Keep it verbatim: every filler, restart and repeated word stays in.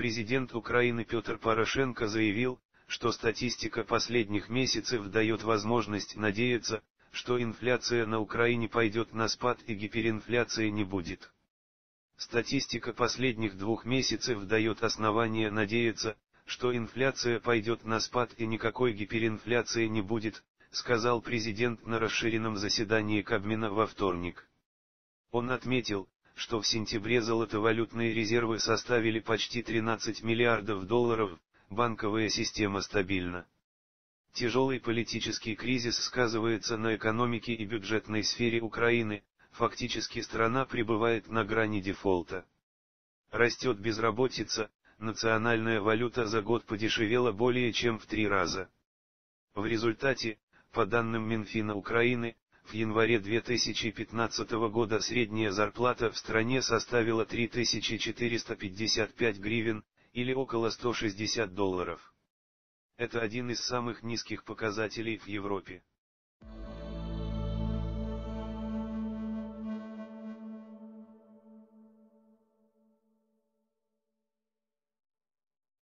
Президент Украины Петр Порошенко заявил, что статистика последних месяцев дает возможность надеяться, что инфляция на Украине пойдет на спад и гиперинфляции не будет. Статистика последних двух месяцев дает основание надеяться, что инфляция пойдет на спад и никакой гиперинфляции не будет, сказал президент на расширенном заседании Кабмина во вторник. Он отметил, что в сентябре золотовалютные резервы составили почти тринадцать миллиардов долларов, банковая система стабильна. Тяжелый политический кризис сказывается на экономике и бюджетной сфере Украины, фактически страна пребывает на грани дефолта. Растет безработица, национальная валюта за год подешевела более чем в три раза. В результате, по данным Минфина Украины, в январе две тысячи пятнадцатого года средняя зарплата в стране составила три тысячи четыреста пятьдесят пять гривен, или около сто шестьдесят долларов. Это один из самых низких показателей в Европе.